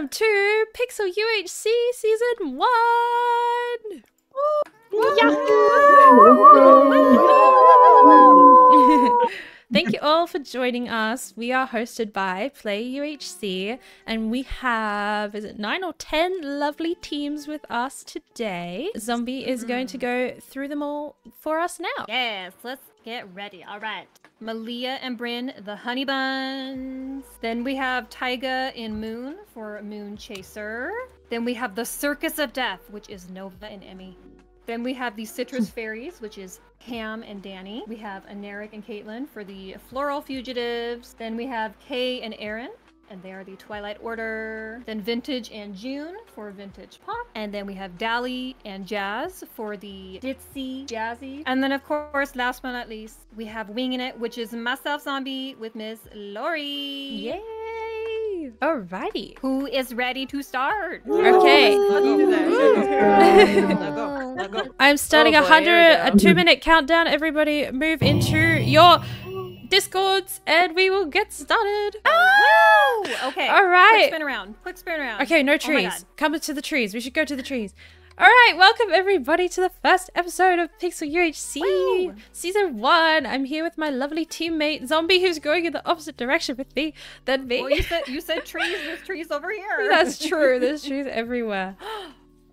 Welcome to Pixel UHC Season 1! Thank you all for joining us. We are hosted by PlayUHC and we have, is it 9 or 10 lovely teams with us today. Zombie is going to go through them all for us now. Yes, let's get ready. All right. Malia and Bryn, the Honey Buns. Then we have Taiga and Moon for Moon Chaser. Then we have the Circus of Death, which is Nova and Emmy. Then we have the Citrus Fairies, which is Cam and Danny. We have Aneric and Caitlin for the Floral Fugitives. Then we have Kay and Aaron, and they are the Twilight Order. Then Vintage and June for Vintage Pop. And then we have Dali and Jazz for the Ditzy Jazzy. And then of course, last but not least, we have Winging It, which is myself, Zombie, with Miss Lori. Yay! Alrighty. Who is ready to start? Okay. I'm starting a 2-minute countdown. Everybody move into your Discords and we will get started. Oh! Okay. All right. Quick spin around. Quick spin around. Okay, no trees. Oh, come to the trees. We should go to the trees. All right, welcome everybody to the first episode of Pixel UHC Season 1. I'm here with my lovely teammate Zombie, who's going in the opposite direction with me than me. Well, you said trees. There's trees over here. That's true. There's trees everywhere.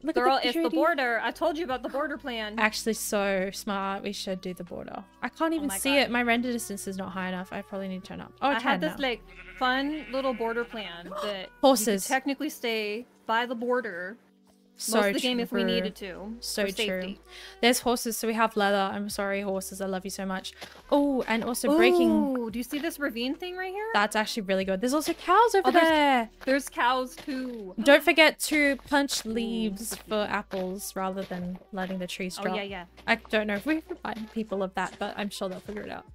Look, girl, it's the border. I told you about the border plan. Actually, so smart. We should do the border. I can't even see it. My render distance is not high enough. I probably need to turn up. Oh, I had this like fun little border plan that horses technically stay by the border most of the game if we needed to. So true. There's horses, so we have leather. I'm sorry, horses. I love you so much. Oh, and also breaking. Oh, do you see this ravine thing right here? That's actually really good. There's also cows over there. There's cows too. Don't forget to punch leaves for apples rather than letting the trees drop. Oh, yeah, yeah. I don't know if we remind people of that, but I'm sure they'll figure it out.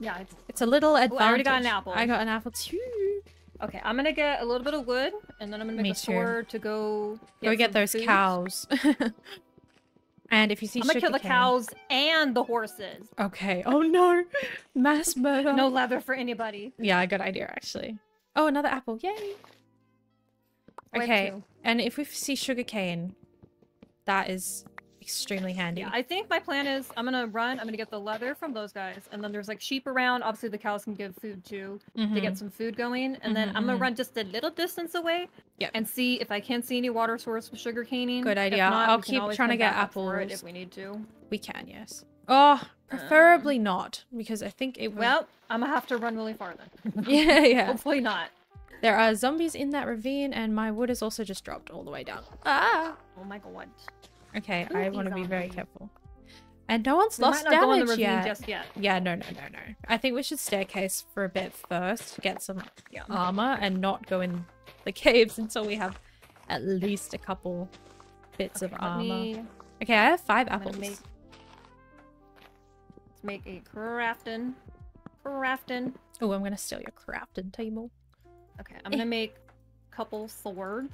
Yeah, it's a little advantage. I already got an apple. I got an apple too. Okay, I'm gonna get a little bit of wood, and then I'm gonna make a sword to go get those cows. And if you see, I'm gonna kill the cows and the horses. Okay. Oh no, mass murder. No leather for anybody. Yeah, good idea actually. Oh, another apple! Yay. Okay, and if we see sugarcane, that is extremely handy. Yeah, I think my plan is I'm gonna run. I'm gonna get the leather from those guys, and then there's like sheep around. Obviously, the cows can give food too to get some food going. And then I'm gonna run just a little distance away and see if I can see any water source for sugar caning. Good idea. Not, I'll keep trying to get apples if we need to. We can, yes. Oh, preferably not, because I think it will. Well, I'm gonna have to run really far then. Yeah, yeah. Hopefully not. There are zombies in that ravine, and my wood is also just dropped all the way down. Ah! Oh my god. Okay, ooh, I want to be very careful. And no one's lost damage yet. Just yet. Yeah, no. I think we should staircase for a bit first, get some armor, and not go in the caves until we have at least a couple bits of armor. Okay, I have 5 apples. Let's make a crafting. Oh, I'm gonna steal your crafting table. Okay, I'm gonna make a couple swords.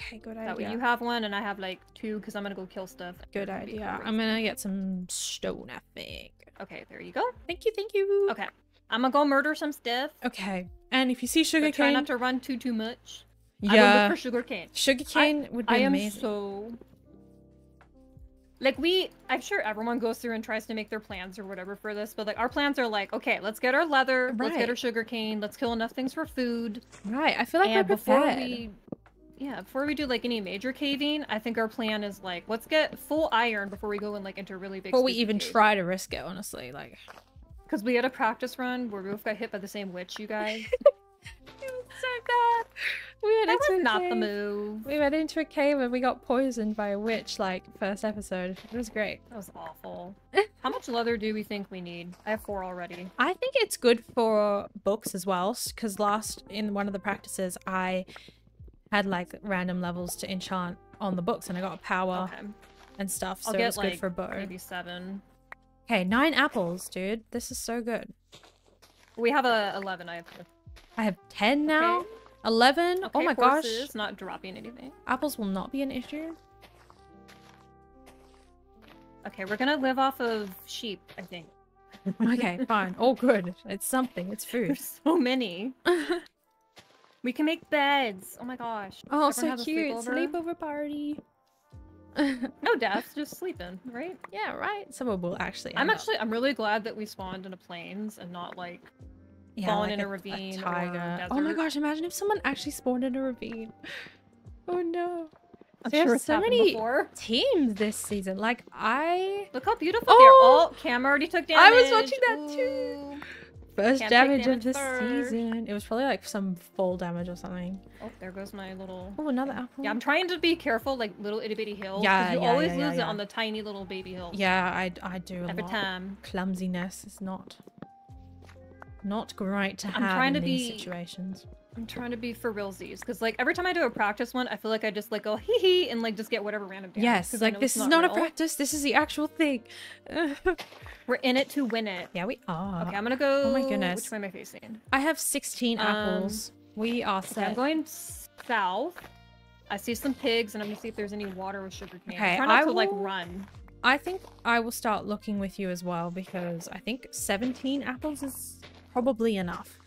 Okay, good idea. That way you have one and I have like 2 because I'm gonna go kill stuff. Good idea. I'm gonna get some stone, I think. Okay, there you go. Thank you, thank you. Okay, I'm gonna go murder some stuff. Okay, and if you see sugarcane, try not to run too much. Yeah. I look for sugarcane. Sugarcane would be amazing. I am so like I'm sure everyone goes through and tries to make their plans or whatever for this, but like our plans are like, okay, let's get our leather, let's get our sugarcane, let's kill enough things for food. Right. I feel like we're prepared. Yeah, before we do like any major caving, I think our plan is like, let's get full iron before we go in like into a really big. Before we even try to risk it, honestly, like. Because we had a practice run where we both got hit by the same witch, you guys. It was so bad. We went that was not the move. We went into a cave and we got poisoned by a witch, like first episode. It was great. That was awful. How much leather do we think we need? I have 4 already. I think it's good for books as well, because last in one of the practices I had like random levels to enchant on the books, and I got a power and stuff, so it's like, good for both. Maybe 7. Okay, 9 apples, dude. This is so good. We have 11. I have 2. I have 10 now. 11. Okay, oh my gosh! It's not dropping anything. Apples will not be an issue. Okay, we're gonna live off of sheep, I think. Okay, fine. Oh, good. It's something. It's food. There's so many. We can make beds. Oh my gosh. Oh, so cute. Sleepover party. No deaths, just sleeping, right? Yeah, right. Someone will actually. I'm really glad that we spawned in a plains and not like spawned in a ravine or a desert. Oh my gosh! Imagine if someone actually spawned in a ravine. Oh no. I'm sure it's happened before. Teams this season. Like look how beautiful they're all. Cam already took damage. I was watching that too. Ooh. First damage of this season. It was probably like some fall damage or something. Oh, there goes my little. Oh, another apple. Yeah, I'm trying to be careful, like little itty bitty hills. Yeah, you always lose it on the tiny little baby hills. Yeah, I do a lot. Time. Clumsiness is not great to have in these situations. I'm trying to be for realsies, because like every time I do a practice one, I feel like I just like go hee hee and like just get whatever random damage. Yes, like this is not a practice. This is the actual thing. We're in it to win it. Yeah, we are. Okay, I'm gonna go. Oh my goodness. Which way am I facing? I have 16 apples. We are set. Okay, I'm going south. I see some pigs, and I'm gonna see if there's any water or sugar cane. Okay, I'm trying not to like run. I think I will start looking with you as well, because I think 17 apples is probably enough.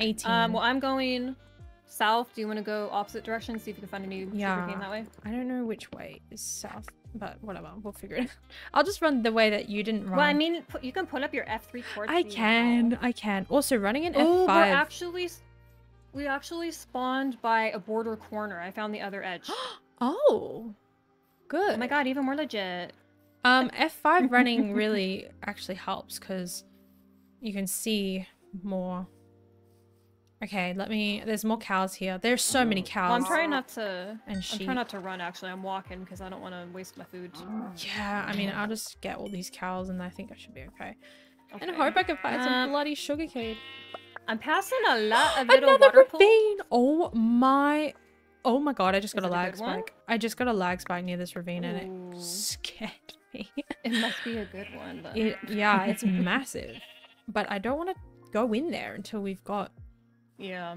18. Well, I'm going south. Do you want to go opposite direction? See if you can find any sugar cane that way? I don't know which way is south, but whatever. We'll figure it out. I'll just run the way that you didn't run. Well, I mean, you can put up your F3 torch. I can. I can. Also, running an F5. We're actually... We actually spawned by a border corner. I found the other edge. Oh. Good. Oh my god, even more legit. F5 running really actually helps, because you can see more... Okay, let me. There's more cows here. There's so many cows. Well, I'm trying not to. And sheep. I'm trying not to run. Actually, I'm walking because I don't want to waste my food. Yeah, I mean, I'll just get all these cows, and I think I should be okay. And I hope I can find some bloody sugarcane. I'm passing a lot of little water pools. Oh my! Oh my god! I just got a lag spike. I just got a lag spike near this ravine, and it scared me. It must be a good one, though. Yeah, it's massive. But I don't want to go in there until we've got. Yeah.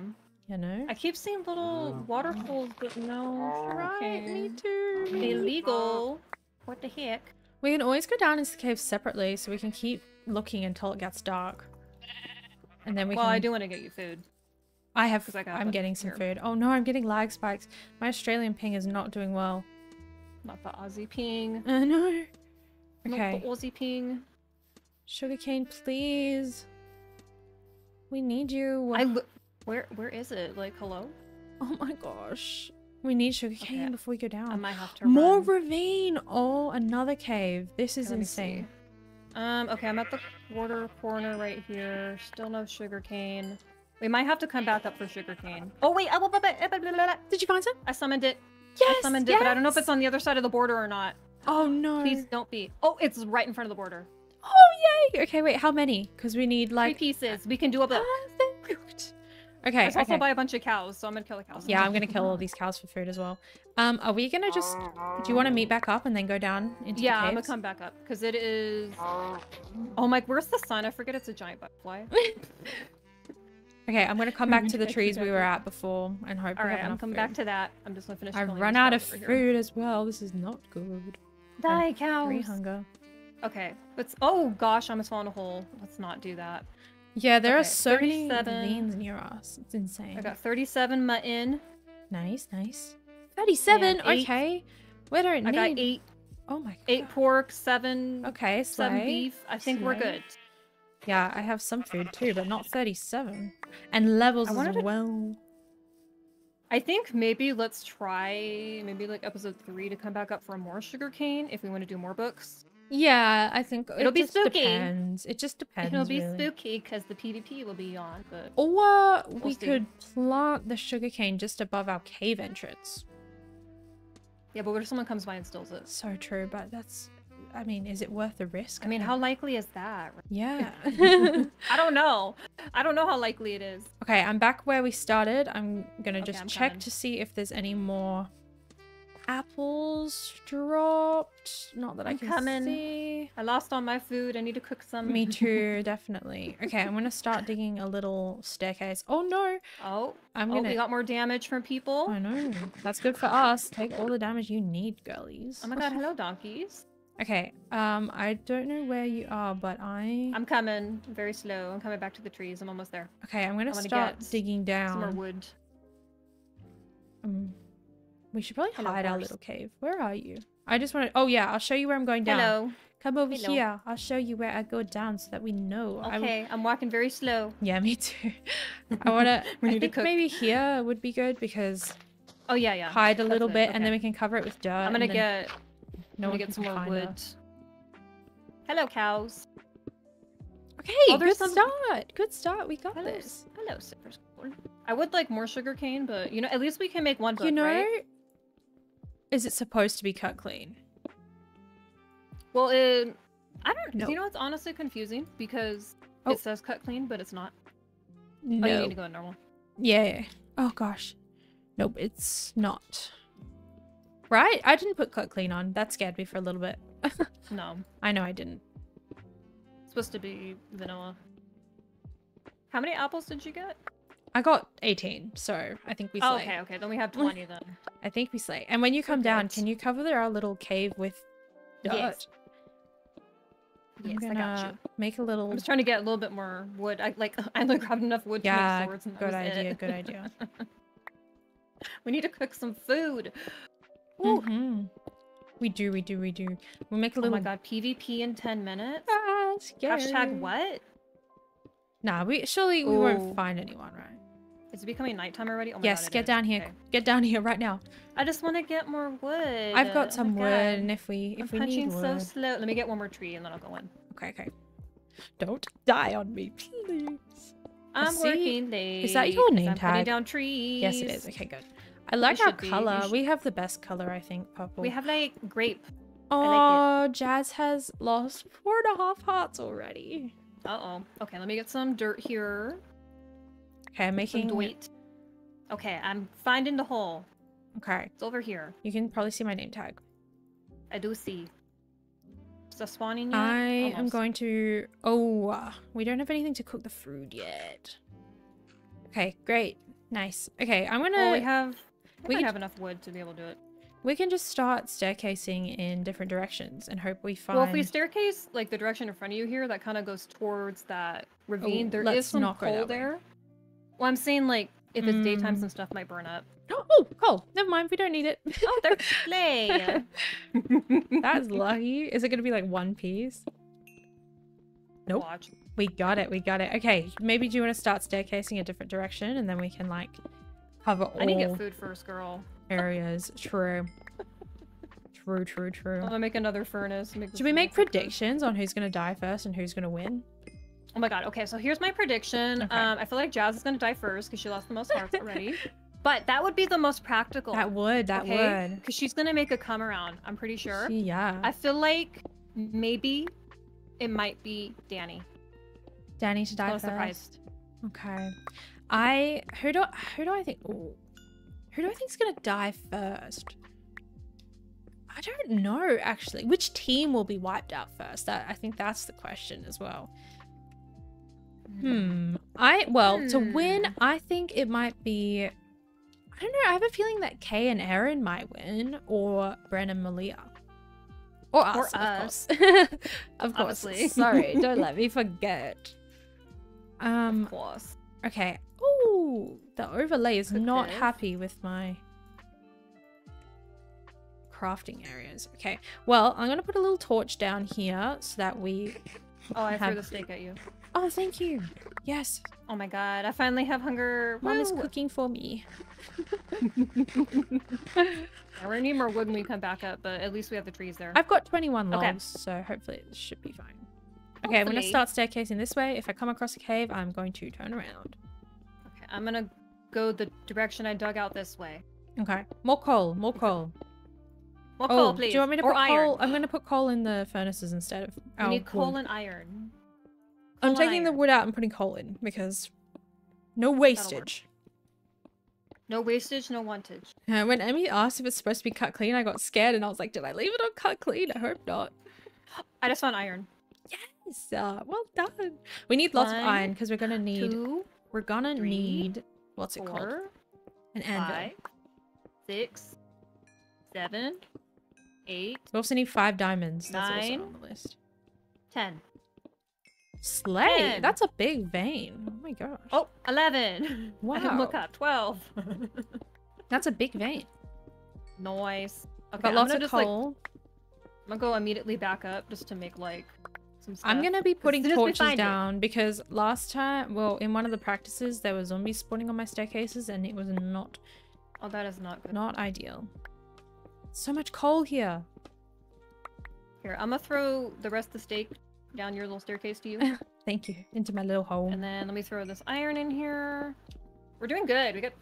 You know? I keep seeing little water pools, but no. Right, me too. Illegal. What the heck? We can always go down into the cave separately, so we can keep looking until it gets dark. And then we can... I do want to get you food. I have... I'm getting some food. Oh no, I'm getting lag spikes. My Australian ping is not doing well. Not the Aussie ping. I know. Okay. Not the Aussie ping. Sugarcane, please. We need you. Where is it? Like, hello? Oh my gosh. We need sugarcane before we go down. I might have to More ravine! Oh, another cave. This is insane. Okay, I'm at the water corner right here. Still no sugarcane. We might have to come back up for sugarcane. Oh wait! Did you find some? I summoned it. Yes! I summoned it, but I don't know if it's on the other side of the border or not. Oh no. Please don't be. Oh, it's right in front of the border. Oh yay! Okay, wait, how many? Because we need like 3 pieces. We can do a bit. Okay. I also buy a bunch of cows, so I'm gonna kill the cows. Yeah, I'm gonna kill all these cows for food as well. Are we gonna just? Do you want to meet back up and then go down into the caves? I'm gonna come back up because it is. Oh my, where's the sun? I forget it's a giant butterfly. Okay, I'm gonna come back to the trees we were at before and hope. All right, I'm coming back to that. I'm just gonna finish. I've run out of food as well. This is not good. Die cows. Free hunger. Okay, let's. Oh gosh, I almost fell in a hole. Let's not do that. Yeah, there are so many lanes near us. It's insane. I got 37 mutton. Nice, nice. 37. Okay, we don't need. I got 8. Oh my god. 8 pork, 7. Okay, 7 beef. I think we're good. Yeah, I have some food too, but not 37. And levels as well. I think maybe let's try like episode 3 to come back up for more sugarcane if we want to do more books. Yeah, I think it'll be spooky. It just depends. It'll be spooky because the PvP will be on. But or we could plant the sugarcane just above our cave entrance. Yeah, but what if someone comes by and steals it? So true, but that's. I mean, is it worth the risk? I mean, how likely is that? Yeah. I don't know. I don't know how likely it is. Okay, I'm back where we started. I'm gonna just check to see if there's any more. Apples dropped. Not that I can see. I lost all my food. I need to cook some. Me too, definitely. Okay, I'm gonna start digging a little staircase. Oh no! Oh, we got more damage from people. I know. That's good for us. Take all the damage you need, girlies. Oh my god! Hello, donkeys. Okay, I don't know where you are, but I'm coming very slow. I'm coming back to the trees. I'm almost there. Okay, I'm gonna start digging down. Some more wood. We should probably hide our little cave. Where are you? I just want to... Oh, yeah. I'll show you where I'm going down. Hello. Come over here. I'll show you where I go down so that we know. Okay. I'm walking very slow. Yeah, me too. I want to... I think maybe here would be good because... Oh, yeah, yeah. Hide a little bit and then we can cover it with dirt. I'm going to get... No, we get some more wood. Hello, cows. Okay, good start. Good start. We got this. Hello, sippers. I would like more sugarcane, but, you know, at least we can make one book, right? Is it supposed to be cut clean? Well, I don't know. You know what's honestly confusing? Because it says cut clean, but it's not. No. Oh, you need to go normal. Yeah. Oh, gosh. Nope, it's not. Right? I didn't put cut clean on. That scared me for a little bit. No. I know I didn't. It's supposed to be vanilla. How many apples did you get? I got 18, so I think we slay. Oh, okay, then we have 20 then. I think we slay. And when you come down, can you cover our little cave with dirt? Yes, I got you. Make a little... I'm just trying to get a little bit more wood. I only grabbed enough wood to make swords. And good idea, good idea. We need to cook some food. Mm-hmm. We do. We'll make a little... Oh my god, PvP in 10 minutes? Ah, scary. Hashtag what? Nah, surely we won't find anyone, right? Is it becoming nighttime already? Oh my God, get down here. Okay. Get down here right now. I just want to get more wood. I've got some wood, and if we need wood. I'm punching so slow. Let me get one more tree, and then I'll go in. Okay. Don't die on me, please. I'm working late. Is that your name tag? I'm putting down trees. Yes, it is. Okay, good. I like our color. We have the best color, I think, purple. We have, like, grape. Oh, like Jazz has lost 4.5 hearts already. Uh-oh. Okay, let me get some dirt here. Okay, I'm making... Okay, I'm finding the hole. Okay. It's over here. You can probably see my name tag. I do see. Is that spawning yet? I am going to... Oh, we don't have anything to cook the food yet. Okay, great. Nice. Okay, I'm going to... Well, we have enough wood to be able to do it. We can just start staircasing in different directions and hope we find... Well, if we staircase, like, the direction in front of you here, that kind of goes towards that ravine. There is some coal there. Well, I'm saying, like, if it's daytime, some stuff might burn up. Oh, coal! Never mind, we don't need it. Oh, there's clay! That's lucky. Is it going to be, like, one piece? Nope. Watch. We got it. Okay, maybe do you want to start staircasing a different direction, and then we can, like, cover all... I need to get food first, girl. Areas. True. I'm gonna make another furnace. Should we make predictions on who's gonna die first and who's gonna win? Oh my god. Okay, so here's my prediction. Okay. I feel like Jazz is gonna die first because she lost the most hearts already. But that would be the most practical. That would. Because she's gonna make a come around, I'm pretty sure. Yeah. I feel like maybe it might be Danny. Danny to die first. I'm surprised. Okay. Who do I think? Ooh. Who do I think's gonna die first? I don't know, actually. Which team will be wiped out first? I think that's the question as well. To win, I think it might be... I don't know. I have a feeling that Kay and Aaron might win, or Bren and Malia. Or us, of course. Of course. Obviously. Sorry, don't let me forget. Of course. Okay. Oh, the overlay is not happy with my crafting areas. Okay, well, I'm going to put a little torch down here so that we... Oh, I threw the steak at you. Oh, thank you. Yes. Oh my god, I finally have hunger. Mom is cooking for me. We're going to need more wood when we come back up, but at least we have the trees there. I've got 21 logs, so hopefully it should be fine. Okay, I'm going to start staircasing this way. If I come across a cave, I'm going to turn around. I'm gonna go the direction I dug out this way. Okay. More coal. More coal, please. Do you want me to put coal? I'm gonna put coal in the furnaces instead of... We need coal and iron. I'm taking the wood out and putting coal in because no wastage. No wastage, no wantage. When Emmy asked if it's supposed to be cut clean, I got scared and I was like, did I leave it on cut clean? I hope not. I just found iron. Yes! Well done. We need lots of iron because we're gonna need... We're gonna need what's it called? An anvil. 5, 6, 7, 8. We also need 5 diamonds. 9. That's also on the list. 10. Slay! 10. That's a big vein. Oh my gosh. Oh, 11. Wow. I didn't look up. 12. That's a big vein. Nice. Okay, got lots of coal. Like, I'm gonna go immediately back up just to make like some stuff. I'm gonna be putting torches down because last time, well, in one of the practices, there were zombies spawning on my staircases and it was not. Oh, that is not good. Not ideal. So much coal here. Here, I'm gonna throw the rest of the steak down your little staircase to you. Thank you. Into my little hole. And then let me throw this iron in here. We're doing good. We got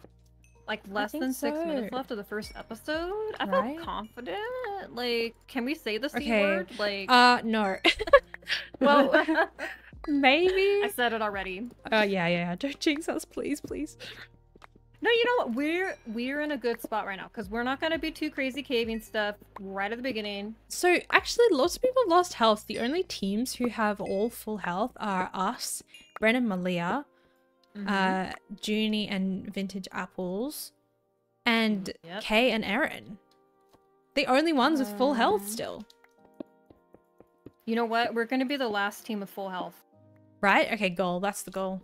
like less than 6 minutes left of the first episode. I felt confident. Like, can we say the C word? Like, no. Well, maybe. I said it already. Oh, yeah. Don't jinx us, please, please. No, you know what? We're in a good spot right now because we're not going to be too crazy caving stuff right at the beginning. So actually, lots of people lost health. The only teams who have all full health are us, Bren and Malia, Junie and Vintage Apples, and Kay and Erin. The only ones with full health still. You know what? We're going to be the last team with full health. Right? Okay, goal. That's the goal.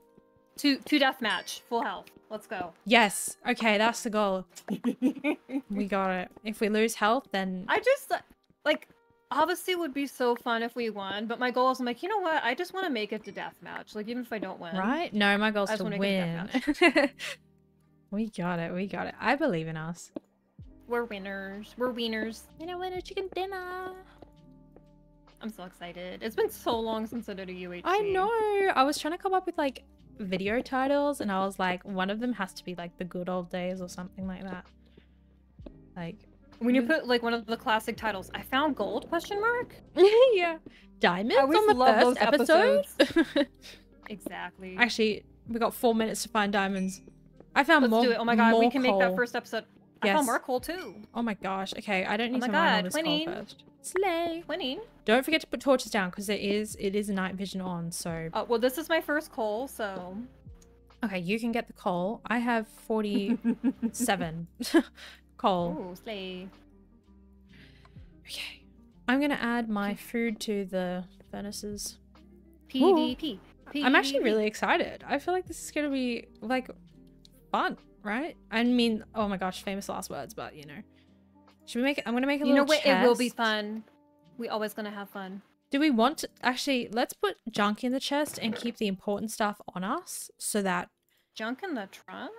Two death match, full health. Let's go. Yes. Okay, that's the goal. We got it. If we lose health, then I just like obviously it would be so fun if we won, but my goal is I'm like, you know what? I just want to make it to death match. Like even if I don't win. Right? No, my goal is to win. We got it. We got it. I believe in us. We're winners. We're wieners. Winner chicken dinner. I'm so excited. It's been so long since I did a UHC. I know. I was trying to come up with like video titles and I was like one of them has to be like the good old days or something like that. Like when you put like one of the classic titles, I found gold ~? Yeah, diamonds I on the love first episode. Exactly. Actually, we got 4 minutes to find diamonds. I found more. Let's do it. Oh my god, we can make that first episode. Yes. I found more coal too. Oh my gosh. Okay, I don't need to mine all this coal first. Slay. Winning. Don't forget to put torches down because it is night vision on, so. Oh, well, this is my first coal, so. Okay, you can get the coal. I have 47 coal. Oh, slay. Okay. I'm going to add my food to the furnaces. PvP. I'm actually really excited. I feel like this is going to be, like, fun, right? I mean, oh my gosh, famous last words, but, you know. Should we make? I'm gonna make a little chest. You know what? It will be fun. We always gonna have fun. Do we want to actually? Let's put junk in the chest and keep the important stuff on us, so that junk in the trunk.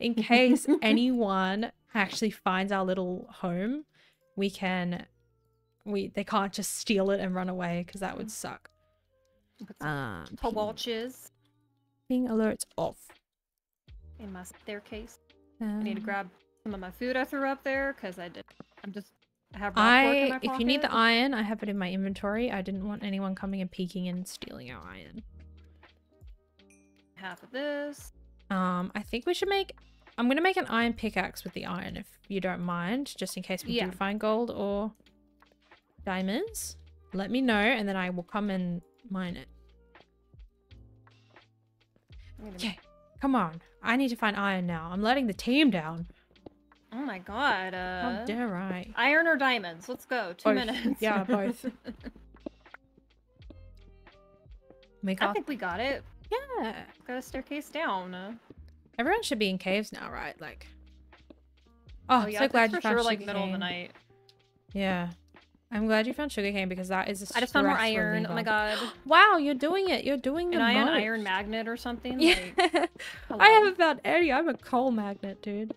In case anyone actually finds our little home, we can. They can't just steal it and run away because that would suck. Watches. Ping alerts off. In my staircase. I need to grab some of my food I threw up there because I have rock pork in my pocket. If you need the iron, I have it in my inventory. I didn't want anyone coming and peeking and stealing our iron. Half of this. I think we should make. I'm gonna make an iron pickaxe with the iron if you don't mind, just in case we do find gold or diamonds. Let me know, and then I will come and mine it. Okay, come on. I need to find iron now. I'm letting the team down. Oh my god, how dare I? Iron or diamonds? Let's go. 2 minutes. Yeah, both. I think we got it. Yeah. Got a staircase down. Everyone should be in caves now, right? Like... Oh yeah, so glad you found sugarcane. Like middle of the night. Yeah. I'm glad you found sugarcane because that is a I just found more iron. Oh my god. Wow, you're doing it. You're doing the most. An iron magnet or something? Yeah. Like, I haven't found any. I'm a coal magnet, dude.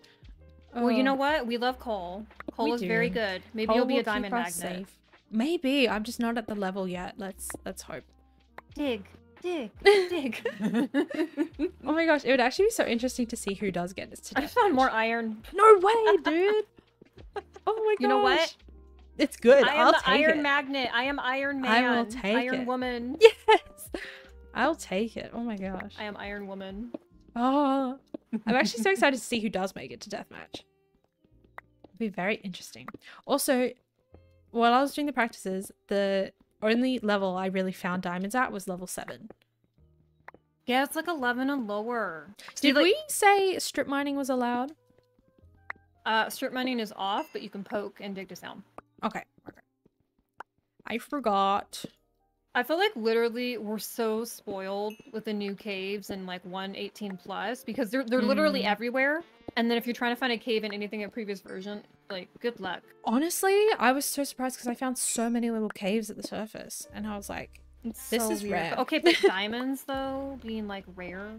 Well, you know what? We love coal. Coal is very good. Maybe you'll be a diamond magnet. Safe. Maybe. I'm just not at the level yet. Let's hope. Dig. Dig. Dig. Oh my gosh. It would actually be so interesting to see who does get this today. I found more iron. No way, dude. Oh my gosh. You know what? It's good. I'll take it. I am the iron magnet. I am Iron Man. I will take it. Iron Woman. Yes. I'll take it. Oh my gosh. I am Iron Woman. Oh, I'm actually so excited to see who does make it to deathmatch. It'll be very interesting. Also, while I was doing the practices, the only level I really found diamonds at was level 7. Yeah, it's like 11 and lower. Did we say strip mining was allowed? Strip mining is off, but you can poke and dig to sound. Okay. Okay. I forgot. I feel like literally we're so spoiled with the new caves in like 1.18+ because they're literally everywhere. And then if you're trying to find a cave in anything in a previous version, like, good luck. Honestly, I was so surprised because I found so many little caves at the surface. And I was like, this is rare. Okay, but diamonds, though, being like rare.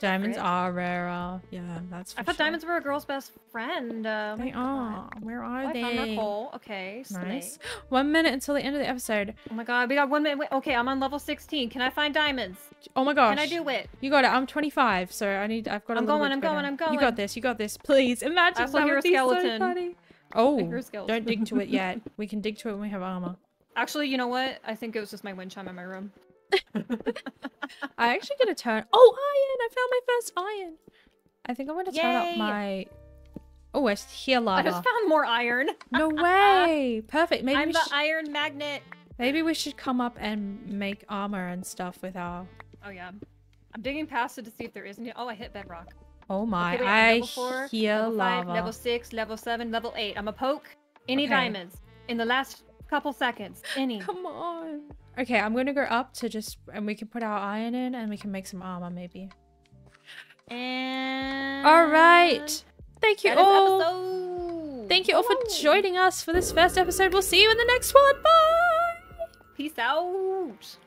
Diamonds are rarer. Yeah, that's for sure. I thought diamonds were a girl's best friend. They are. Where are they? I found her hole. Okay, nice. 1 minute until the end of the episode. Oh my god, we got 1 minute. Wait, okay, I'm on level 16. Can I find diamonds? Oh my gosh. Can I do it? You got it. I'm 25, so I'm going. You got this. You got this. Please, imagine. I hear a skeleton. So don't dig to it yet. We can dig to it when we have armor. Actually, you know what? I think it was just my wind chime in my room. I actually get a turn. Oh, iron! I found my first iron. I think I want to turn up my. Oh, I hear lava. I just found more iron. No way! Perfect. Maybe I'm the iron magnet. Maybe we should come up and make armor and stuff with our. Oh yeah, I'm digging past it to see if there isn't. Oh, I hit bedrock. Oh my! Okay, wait, I level 4, hear level 5, lava. Level 6, level 7, level 8. I'm a poke. Any diamonds in the last couple seconds? Any? Come on. Okay, I'm gonna go up to just, and we can put our iron in, and we can make some armor maybe. And all right, thank you all. Thank you all for joining us for this first episode. We'll see you in the next one. Bye. Peace out.